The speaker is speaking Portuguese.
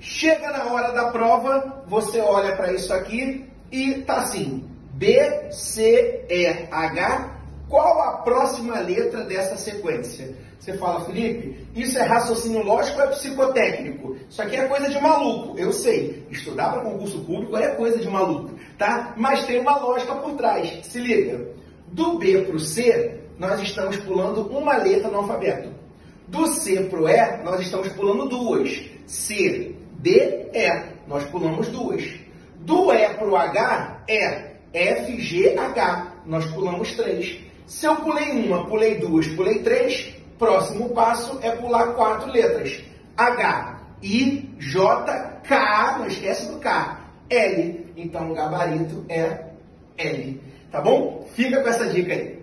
Chega na hora da prova, você olha para isso aqui e tá assim, B, C, E, H, qual a próxima letra dessa sequência? Você fala, Felipe, isso é raciocínio lógico ou é psicotécnico? Isso aqui é coisa de maluco, eu sei. Estudar para concurso público é coisa de maluco, tá? Mas tem uma lógica por trás, se liga. Do B para o C, nós estamos pulando uma letra no alfabeto. Do C para o E, nós estamos pulando duas. C, D, E, nós pulamos duas. Do E para o H, E, F, G, H, nós pulamos três. Se eu pulei uma, pulei duas, pulei três, próximo passo é pular quatro letras. H, I, J, K, não esquece do K, L. Então o gabarito é L. Tá bom? Fica com essa dica aí.